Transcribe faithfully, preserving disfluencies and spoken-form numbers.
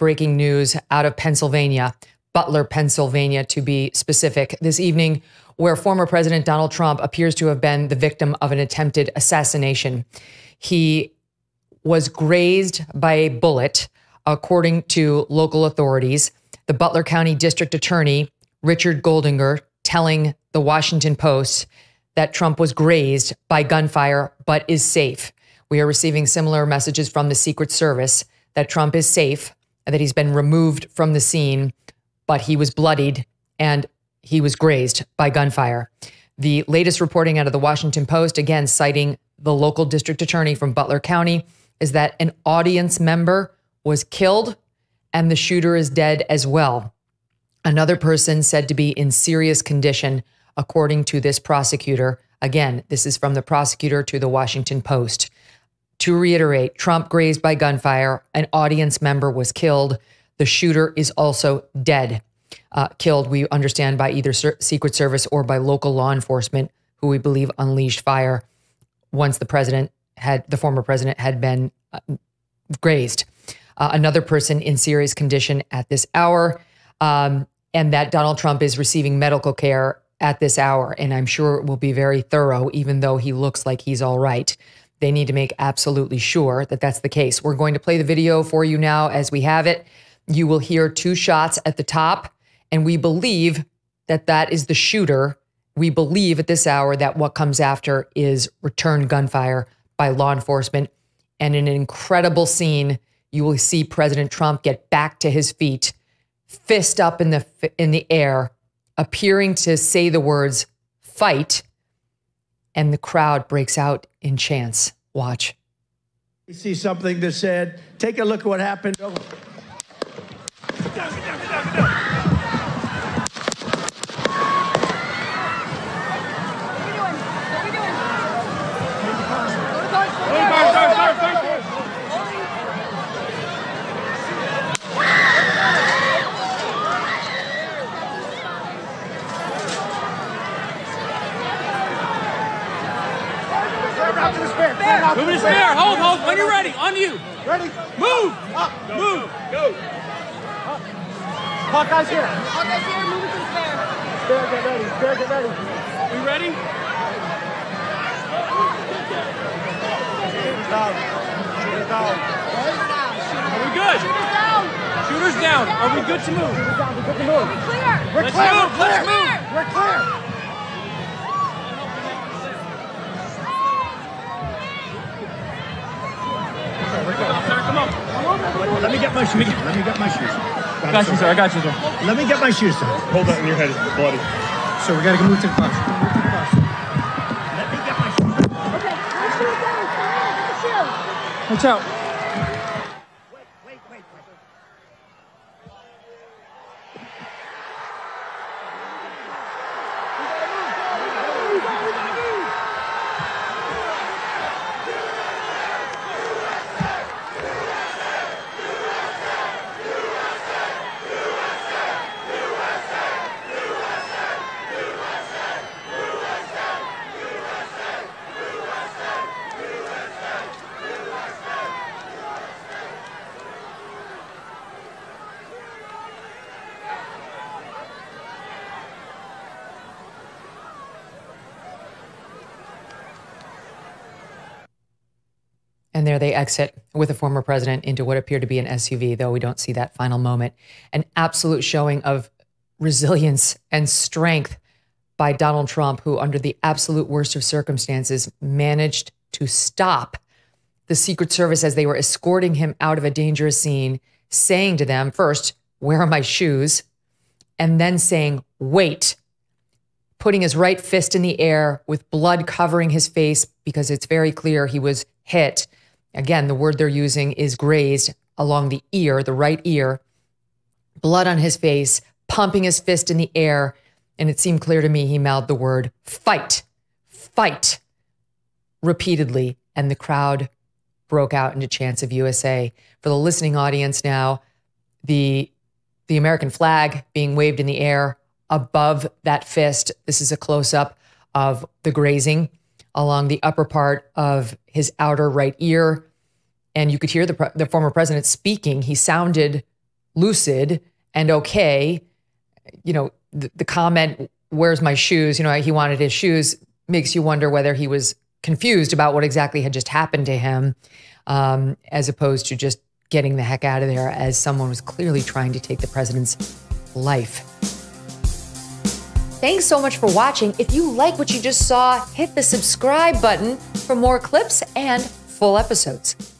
breaking news out of Pennsylvania, Butler, Pennsylvania, to be specific, this evening, where former President Donald Trump appears to have been the victim of an attempted assassination. He was grazed by a bullet, according to local authorities. The Butler County District Attorney, Richard Goldinger, telling the Washington Post that Trump was grazed by gunfire, but is safe. We are receiving similar messages from the Secret Service that Trump is safe and that he's been removed from the scene, but he was bloodied and he was grazed by gunfire. The latest reporting out of the Washington Post, again, citing the local district attorney from Butler County, is that an audience member was killed and the shooter is dead as well. Another person said to be in serious condition, according to this prosecutor. Again, this is from the prosecutor to the Washington Post. To reiterate, Trump grazed by gunfire, an audience member was killed. The shooter is also dead. Uh, killed, we understand, by either Secret Service or by local law enforcement, who we believe unleashed fire once the president had, the former president had been uh, grazed. Uh, another person in serious condition at this hour, um, and that Donald Trump is receiving medical care at this hour, and I'm sure it will be very thorough, even though he looks like he's all right. They need to make absolutely sure that that's the case. We're going to play the video for you now as we have it. You will hear two shots at the top, and we believe that that is the shooter. We believe at this hour that what comes after is return gunfire by law enforcement. And in an incredible scene, you will see President Trump get back to his feet, fist up in the in the air, appearing to say the words, fight, and the crowd breaks out in chants. Watch. You see something that said, take a look at what happened. Oh. Get down, get down, get down, get down. Move it fair. Hold, hold. When you're ready, on you. Ready? Move. Up. Go, move. Go. go. Up. Hawkeye's here. Hawkeye's here. Move it to the fair. Fair, get ready. Fair, get ready. We ready? Shooters down. Shooters down. Are we good? Shooters down. Shooters down. Are we good to move? Shooters down. We're good to move. We're clear. We're clear. We're clear. We're clear. We're clear. Let me get my shoes. Let me get my shoes. I got you, sir. I got you, sir. Let me get my shoes, sir. Hold that in your head. It's bloody. So we got to move to the bus. Let me get my shoes. Okay. Let's do it down. Come on. Watch out. Wait, wait, wait. We got to move. We got to move. And there they exit with a former president into what appeared to be an S U V, though we don't see that final moment. An absolute showing of resilience and strength by Donald Trump, who under the absolute worst of circumstances managed to stop the Secret Service as they were escorting him out of a dangerous scene, saying to them, first, where are my shoes? And then saying, wait, putting his right fist in the air with blood covering his face because it's very clear he was hit. Again, the word they're using is grazed along the ear, the right ear, blood on his face, pumping his fist in the air. And it seemed clear to me he mouthed the word fight, fight repeatedly. And the crowd broke out into chants of U S A. For the listening audience now, the, the American flag being waved in the air above that fist. This is a close-up of the grazing along the upper part of his outer right ear. And you could hear the, the former president speaking. He sounded lucid and okay. You know, the, the comment, "Where's my shoes?" You know, he wanted his shoes, makes you wonder whether he was confused about what exactly had just happened to him, um, as opposed to just getting the heck out of there, as someone was clearly trying to take the president's life. Thanks so much for watching. If you like what you just saw, hit the subscribe button for more clips and full episodes.